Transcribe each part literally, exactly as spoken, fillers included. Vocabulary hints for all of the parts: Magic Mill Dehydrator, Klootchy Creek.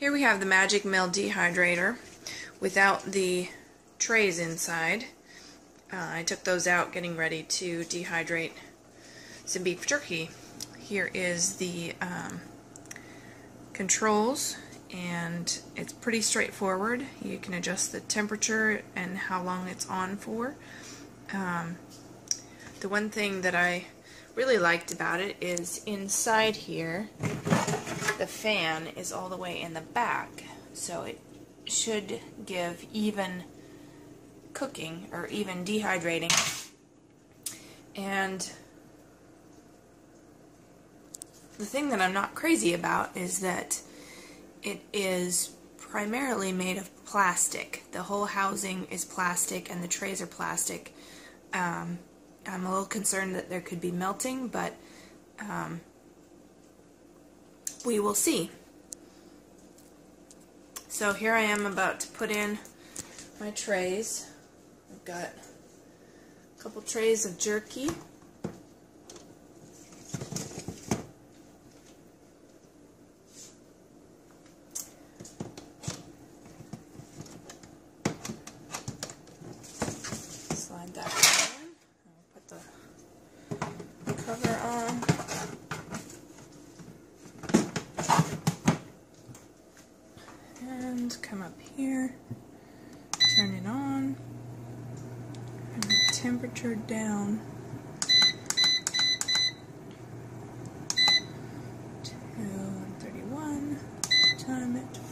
Here we have the Magic Mill Dehydrator without the trays inside. Uh, I took those out getting ready to dehydrate some beef jerky. Here is the um, controls, and it's pretty straightforward. You can adjust the temperature and how long it's on for. Um, the one thing that I really liked about it is inside here the fan is all the way in the back, so it should give even cooking or even dehydrating. And the thing that I'm not crazy about is that it is primarily made of plastic. The whole housing is plastic and the trays are plastic. Um, I'm a little concerned that there could be melting, but um, we will see. So here I am about to put in my trays. I've got a couple trays of jerky. Slide that in. I'll put the cover on. And come up here. Turn it on, and the temperature down to one thirty-one, time it for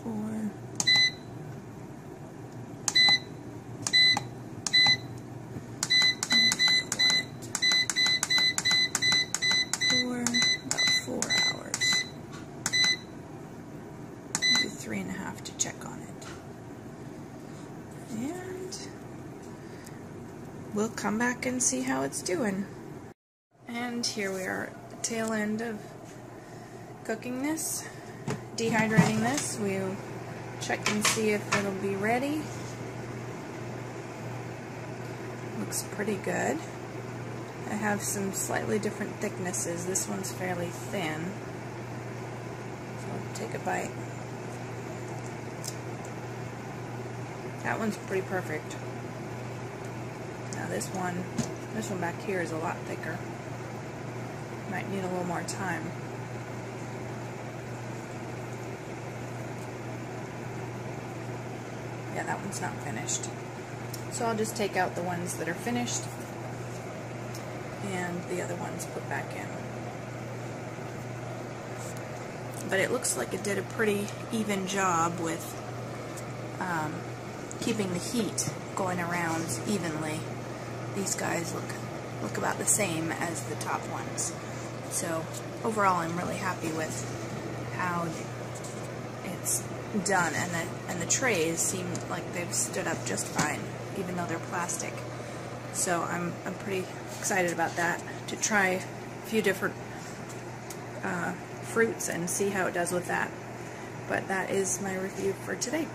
four, about four hours, maybe three and a half to check on it. And we'll come back and see how it's doing. And here we are at the tail end of cooking this, dehydrating this. We'll check and see if it'll be ready. Looks pretty good. I have some slightly different thicknesses. This one's fairly thin. So I'll take a bite. That one's pretty perfect. Now this one, this one back here is a lot thicker. Might need a little more time. Yeah, that one's not finished. So I'll just take out the ones that are finished and the other ones put back in. But it looks like it did a pretty even job with um, keeping the heat going around evenly. These guys look look about the same as the top ones. So overall, I'm really happy with how it's done, and the and the trays seem like they've stood up just fine, even though they're plastic. So I'm I'm pretty excited about that, to try a few different uh, fruits and see how it does with that. But that is my review for today.